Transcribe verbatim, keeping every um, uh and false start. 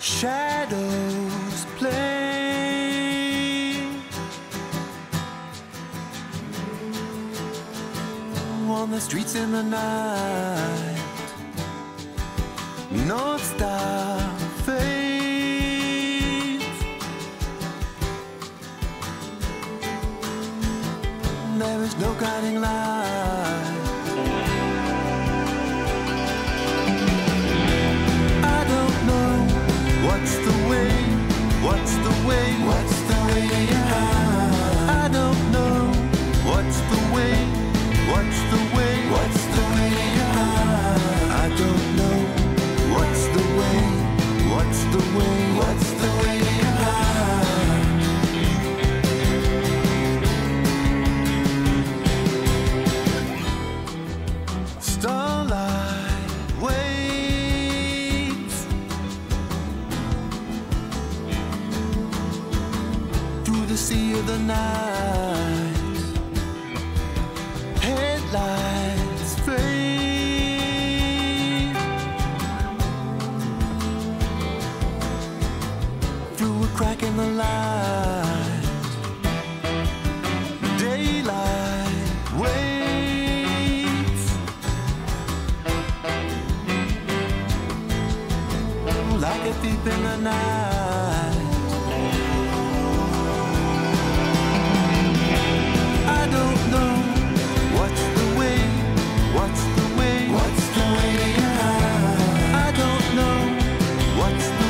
shadows play on the streets in the night. North Star fades. There is no guiding light. What's the way? What's the way out? I don't know. What's the way? What's the way? What's the way out? I don't know. What's the way? What's the way? What's the way out? Starlight way. Sea of the night, headlights fade through a crack in the light. Daylight waits. Like a thief in the night. What's the way? What's the way? I don't know. What's the